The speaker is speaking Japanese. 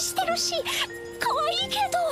してるし可愛いけど。